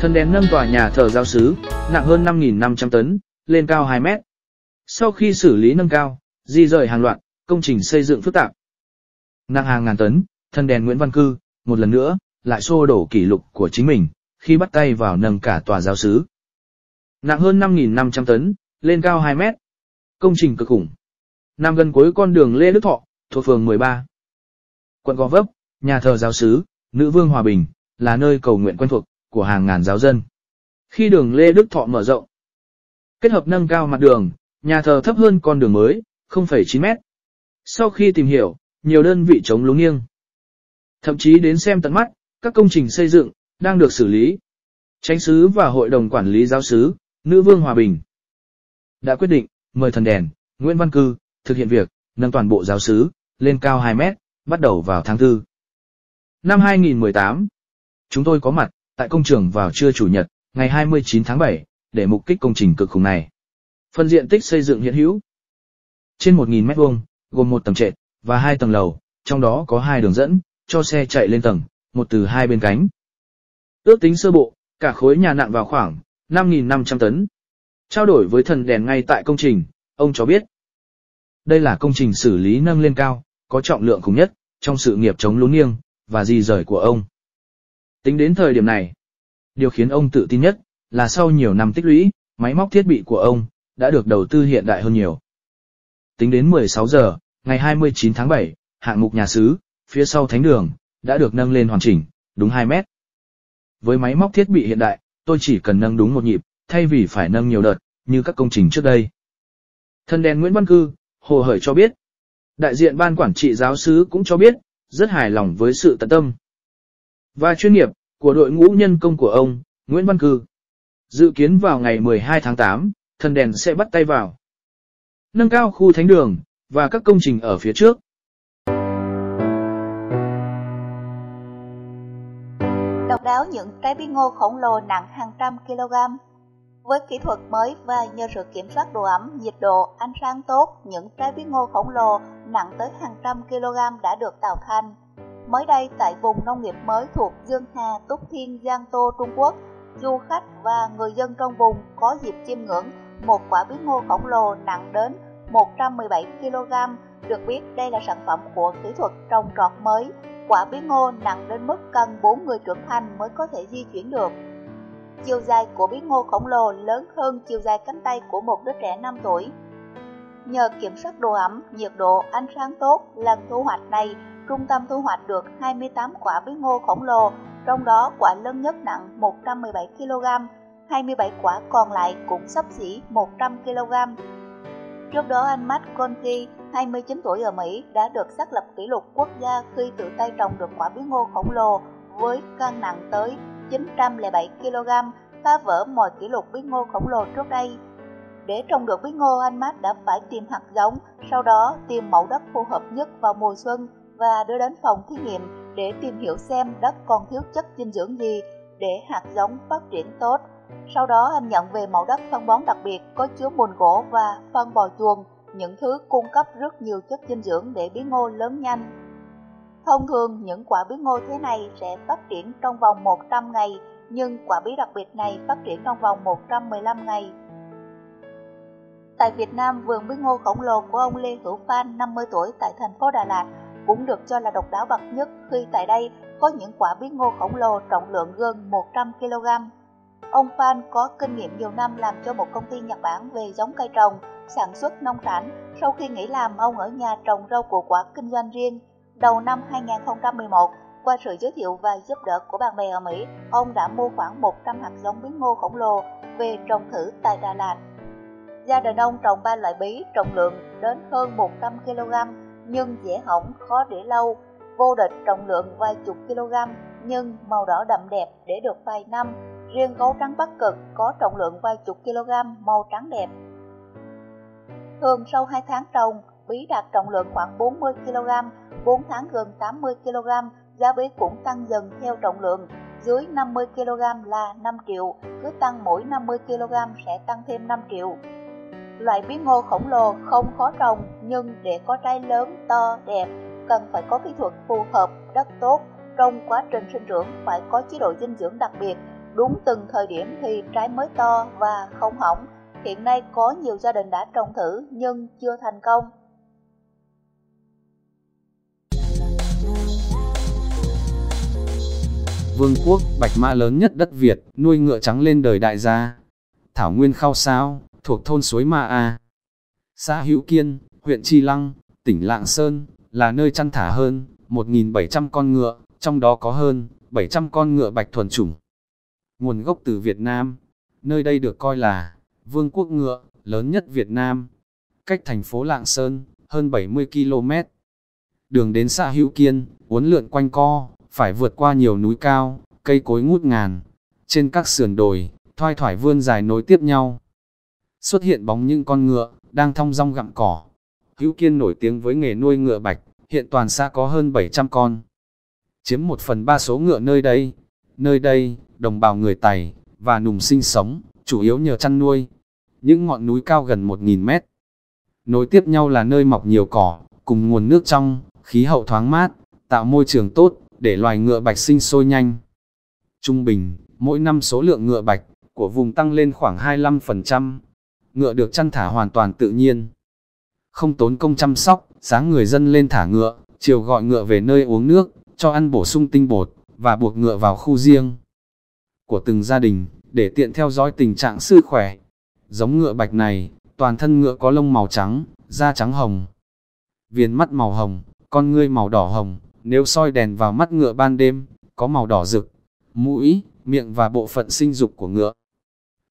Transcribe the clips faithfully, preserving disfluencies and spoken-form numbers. Thân đèn nâng tòa nhà thờ giáo xứ, nặng hơn năm nghìn năm trăm tấn, lên cao hai mét. Sau khi xử lý nâng cao, di rời hàng loạt, công trình xây dựng phức tạp. Nặng hàng ngàn tấn, thân đèn Nguyễn Văn Cư, một lần nữa, lại xô đổ kỷ lục của chính mình, khi bắt tay vào nâng cả tòa giáo xứ. Nặng hơn năm nghìn năm trăm tấn, lên cao hai mét. Công trình cực khủng. Nằm gần cuối con đường Lê Đức Thọ, thuộc phường mười ba. Quận Gò Vấp, nhà thờ giáo xứ, Nữ Vương Hòa Bình, là nơi cầu nguyện quen thuộc của hàng ngàn giáo dân. Khi đường Lê Đức Thọ mở rộng, kết hợp nâng cao mặt đường, nhà thờ thấp hơn con đường mới, không phẩy chín mét. Sau khi tìm hiểu, nhiều đơn vị chống lúng nghiêng. Thậm chí đến xem tận mắt, các công trình xây dựng đang được xử lý. Chánh xứ và hội đồng quản lý giáo xứ, Nữ Vương Hòa Bình đã quyết định mời thần đèn Nguyễn Văn Cư thực hiện việc nâng toàn bộ giáo xứ lên cao hai mét, bắt đầu vào tháng tư năm hai nghìn không trăm mười tám. Chúng tôi có mặt tại công trường vào trưa chủ nhật, ngày hai mươi chín tháng bảy, để mục kích công trình cực khủng này. Phần diện tích xây dựng hiện hữu trên một nghìn mét vuông, gồm một tầng trệt và hai tầng lầu, trong đó có hai đường dẫn cho xe chạy lên tầng, một từ hai bên cánh. Ước tính sơ bộ, cả khối nhà nặng vào khoảng năm nghìn năm trăm tấn. Trao đổi với thần đèn ngay tại công trình, ông cho biết, đây là công trình xử lý nâng lên cao, có trọng lượng khủng nhất trong sự nghiệp chống lún nghiêng và di rời của ông. Tính đến thời điểm này, điều khiến ông tự tin nhất là sau nhiều năm tích lũy, máy móc thiết bị của ông đã được đầu tư hiện đại hơn nhiều. Tính đến mười sáu giờ, ngày hai mươi chín tháng bảy, hạng mục nhà xứ, phía sau thánh đường, đã được nâng lên hoàn chỉnh, đúng hai mét. Với máy móc thiết bị hiện đại, tôi chỉ cần nâng đúng một nhịp, thay vì phải nâng nhiều đợt, như các công trình trước đây. Thân đèn Nguyễn Văn Cư, hồ hởi cho biết. Đại diện ban quản trị giáo xứ cũng cho biết, rất hài lòng với sự tận tâm và chuyên nghiệp của đội ngũ nhân công của ông, Nguyễn Văn Cư. Dự kiến vào ngày mười hai tháng tám, thần đèn sẽ bắt tay vào nâng cao khu thánh đường và các công trình ở phía trước. Độc đáo những trái bí ngô khổng lồ nặng hàng trăm kg. Với kỹ thuật mới và nhờ sự kiểm soát độ ẩm, nhiệt độ, ánh sáng tốt, những trái bí ngô khổng lồ nặng tới hàng trăm kg đã được tạo thành. Mới đây, tại vùng nông nghiệp mới thuộc Dương Hà, Túc Thiên, Giang Tô, Trung Quốc, du khách và người dân trong vùng có dịp chiêm ngưỡng một quả bí ngô khổng lồ nặng đến một trăm mười bảy ki lô gam. Được biết, đây là sản phẩm của kỹ thuật trồng trọt mới. Quả bí ngô nặng đến mức cần bốn người trưởng thành mới có thể di chuyển được. Chiều dài của bí ngô khổng lồ lớn hơn chiều dài cánh tay của một đứa trẻ năm tuổi. Nhờ kiểm soát độ ẩm, nhiệt độ, ánh sáng tốt, lần thu hoạch này, trung tâm thu hoạch được hai mươi tám quả bí ngô khổng lồ, trong đó quả lớn nhất nặng một trăm mười bảy ki lô gam, hai mươi bảy quả còn lại cũng xấp xỉ một trăm ki lô gam. Trước đó, anh Matt Conti, hai mươi chín tuổi ở Mỹ, đã được xác lập kỷ lục quốc gia khi tự tay trồng được quả bí ngô khổng lồ với cân nặng tới chín trăm lẻ bảy ki lô gam, phá vỡ mọi kỷ lục bí ngô khổng lồ trước đây. Để trồng được bí ngô, anh Matt đã phải tìm hạt giống, sau đó tìm mẫu đất phù hợp nhất vào mùa xuân và đưa đến phòng thí nghiệm để tìm hiểu xem đất còn thiếu chất dinh dưỡng gì để hạt giống phát triển tốt. Sau đó anh nhận về mẫu đất phân bón đặc biệt có chứa mùn gỗ và phân bò chuồng, những thứ cung cấp rất nhiều chất dinh dưỡng để bí ngô lớn nhanh. Thông thường, những quả bí ngô thế này sẽ phát triển trong vòng một trăm ngày, nhưng quả bí đặc biệt này phát triển trong vòng một trăm mười lăm ngày. Tại Việt Nam, vườn bí ngô khổng lồ của ông Lê Hữu Phan, năm mươi tuổi, tại thành phố Đà Lạt, cũng được cho là độc đáo bậc nhất khi tại đây có những quả bí ngô khổng lồ trọng lượng gần một trăm ki lô gam. Ông Phan có kinh nghiệm nhiều năm làm cho một công ty Nhật Bản về giống cây trồng, sản xuất nông sản. Sau khi nghỉ làm, ông ở nhà trồng rau củ quả kinh doanh riêng. Đầu năm hai nghìn không trăm mười một, qua sự giới thiệu và giúp đỡ của bạn bè ở Mỹ, ông đã mua khoảng một trăm hạt giống bí ngô khổng lồ về trồng thử tại Đà Lạt. Gia đình ông trồng ba loại bí trọng lượng đến hơn một trăm ki lô gam, nhưng dễ hỏng, khó để lâu. Vô địch trọng lượng vài chục kg, nhưng màu đỏ đậm đẹp để được vài năm. Riêng gấu trắng Bắc Cực có trọng lượng vài chục kg, màu trắng đẹp. Thường sau hai tháng trồng, bí đạt trọng lượng khoảng bốn mươi ki lô gam, bốn tháng gần tám mươi ki lô gam, giá bí cũng tăng dần theo trọng lượng. Dưới năm mươi ki lô gam là năm triệu, cứ tăng mỗi năm mươi ki lô gam sẽ tăng thêm năm triệu. Loại bí ngô khổng lồ không khó trồng, nhưng để có trái lớn, to, đẹp, cần phải có kỹ thuật phù hợp, đất tốt. Trong quá trình sinh trưởng phải có chế độ dinh dưỡng đặc biệt, đúng từng thời điểm thì trái mới to và không hỏng. Hiện nay có nhiều gia đình đã trồng thử nhưng chưa thành công. Vương quốc bạch mã lớn nhất đất Việt, nuôi ngựa trắng lên đời đại gia. Thảo nguyên khao sáo, thuộc thôn suối Ma A, xã Hữu Kiên, huyện Tri Lăng, tỉnh Lạng Sơn, là nơi chăn thả hơn một nghìn bảy trăm con ngựa, trong đó có hơn bảy trăm con ngựa bạch thuần chủng. Nguồn gốc từ Việt Nam, nơi đây được coi là vương quốc ngựa lớn nhất Việt Nam. Cách thành phố Lạng Sơn hơn bảy mươi ki lô mét. Đường đến xã Hữu Kiên uốn lượn quanh co, phải vượt qua nhiều núi cao, cây cối ngút ngàn. Trên các sườn đồi, thoai thoải vươn dài nối tiếp nhau, xuất hiện bóng những con ngựa đang thong dong gặm cỏ. Hữu Kiên nổi tiếng với nghề nuôi ngựa bạch, hiện toàn xã có hơn bảy trăm con, chiếm một phần ba số ngựa nơi đây. Nơi đây, đồng bào người Tày và Nùng sinh sống, chủ yếu nhờ chăn nuôi. Những ngọn núi cao gần một nghìn mét. Nối tiếp nhau là nơi mọc nhiều cỏ, cùng nguồn nước trong, khí hậu thoáng mát, tạo môi trường tốt để loài ngựa bạch sinh sôi nhanh. Trung bình, mỗi năm số lượng ngựa bạch của vùng tăng lên khoảng hai mươi lăm phần trăm. Ngựa được chăn thả hoàn toàn tự nhiên, không tốn công chăm sóc. Sáng người dân lên thả ngựa, chiều gọi ngựa về nơi uống nước, cho ăn bổ sung tinh bột và buộc ngựa vào khu riêng của từng gia đình để tiện theo dõi tình trạng sức khỏe. Giống ngựa bạch này, toàn thân ngựa có lông màu trắng, da trắng hồng, viền mắt màu hồng, con ngươi màu đỏ hồng. Nếu soi đèn vào mắt ngựa ban đêm, có màu đỏ rực. Mũi, miệng và bộ phận sinh dục của ngựa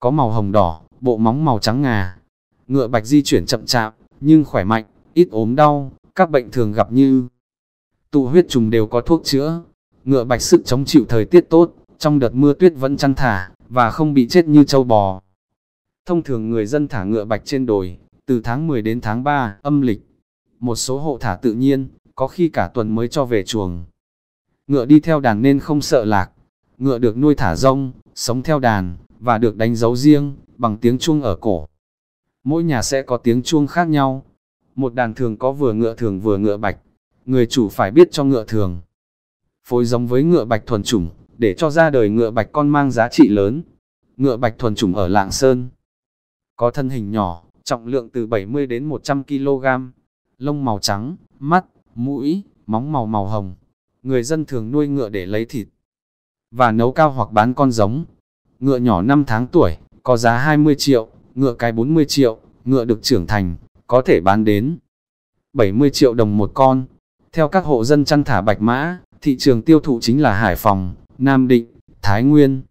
có màu hồng đỏ, bộ móng màu trắng ngà. Ngựa bạch di chuyển chậm chạp, nhưng khỏe mạnh, ít ốm đau. Các bệnh thường gặp như tụ huyết trùng đều có thuốc chữa. Ngựa bạch sức chống chịu thời tiết tốt, trong đợt mưa tuyết vẫn chăn thả và không bị chết như trâu bò. Thông thường người dân thả ngựa bạch trên đồi từ tháng mười đến tháng ba âm lịch. Một số hộ thả tự nhiên, có khi cả tuần mới cho về chuồng. Ngựa đi theo đàn nên không sợ lạc. Ngựa được nuôi thả rông, sống theo đàn và được đánh dấu riêng bằng tiếng chuông ở cổ. Mỗi nhà sẽ có tiếng chuông khác nhau. Một đàn thường có vừa ngựa thường vừa ngựa bạch. Người chủ phải biết cho ngựa thường phối giống với ngựa bạch thuần chủng để cho ra đời ngựa bạch con mang giá trị lớn. Ngựa bạch thuần chủng ở Lạng Sơn có thân hình nhỏ, trọng lượng từ bảy mươi đến một trăm ki lô gam, lông màu trắng, mắt, mũi, móng màu màu hồng. Người dân thường nuôi ngựa để lấy thịt và nấu cao hoặc bán con giống. Ngựa nhỏ năm tháng tuổi có giá hai mươi triệu, ngựa cái bốn mươi triệu, ngựa được trưởng thành có thể bán đến bảy mươi triệu đồng một con. Theo các hộ dân chăn thả bạch mã, thị trường tiêu thụ chính là Hải Phòng, Nam Định, Thái Nguyên,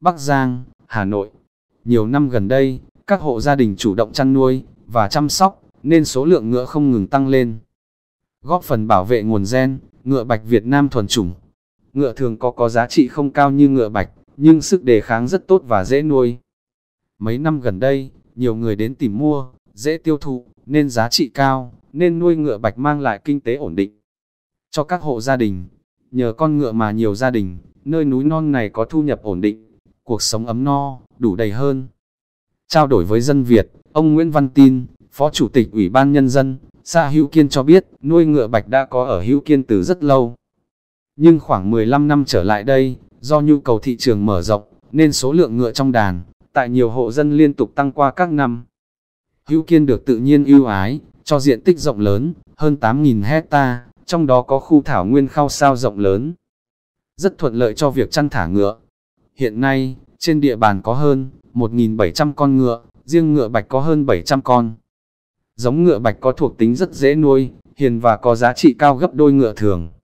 Bắc Giang, Hà Nội. Nhiều năm gần đây, các hộ gia đình chủ động chăn nuôi và chăm sóc nên số lượng ngựa không ngừng tăng lên, góp phần bảo vệ nguồn gen ngựa bạch Việt Nam thuần chủng. Ngựa thường có có giá trị không cao như ngựa bạch, nhưng sức đề kháng rất tốt và dễ nuôi. Mấy năm gần đây, nhiều người đến tìm mua, dễ tiêu thụ nên giá trị cao, nên nuôi ngựa bạch mang lại kinh tế ổn định cho các hộ gia đình. Nhờ con ngựa mà nhiều gia đình nơi núi non này có thu nhập ổn định, cuộc sống ấm no, đủ đầy hơn. Trao đổi với dân Việt, ông Nguyễn Văn Tin, Phó Chủ tịch Ủy ban Nhân dân xã Hữu Kiên cho biết, nuôi ngựa bạch đã có ở Hữu Kiên từ rất lâu. Nhưng khoảng mười lăm năm trở lại đây, do nhu cầu thị trường mở rộng, nên số lượng ngựa trong đàn tại nhiều hộ dân liên tục tăng qua các năm. Hữu Kiên được tự nhiên ưu ái, cho diện tích rộng lớn, hơn tám nghìn héc ta, trong đó có khu thảo nguyên khao sao rộng lớn, rất thuận lợi cho việc chăn thả ngựa. Hiện nay, trên địa bàn có hơn một nghìn bảy trăm con ngựa, riêng ngựa bạch có hơn bảy trăm con. Giống ngựa bạch có thuộc tính rất dễ nuôi, hiền và có giá trị cao gấp đôi ngựa thường.